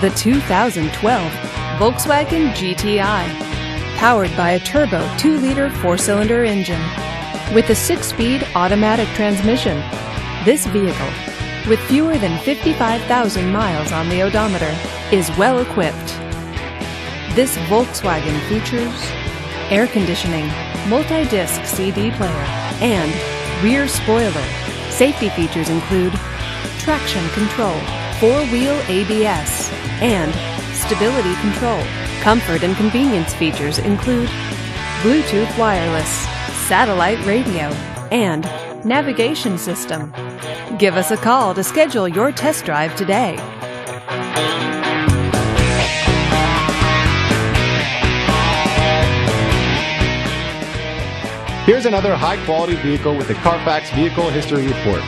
The 2012 Volkswagen GTI, powered by a turbo 2-liter 4-cylinder engine with a 6-speed automatic transmission. This vehicle, with fewer than 55,000 miles on the odometer, is well equipped. This Volkswagen features air conditioning, multi-disc CD player, and rear spoiler. Safety features include traction control, 4-wheel ABS, and stability control. Comfort and convenience features include Bluetooth wireless, satellite radio, and navigation system. Give us a call to schedule your test drive today. Here's another high-quality vehicle with the Carfax Vehicle History Report.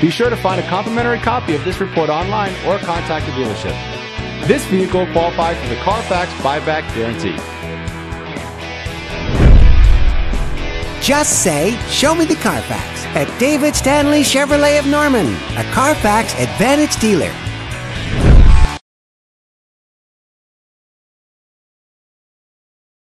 Be sure to find a complimentary copy of this report online or contact the dealership. This vehicle qualifies for the Carfax Buyback Guarantee. Just say, "Show me the Carfax" at David Stanley Chevrolet of Norman, a Carfax Advantage dealer.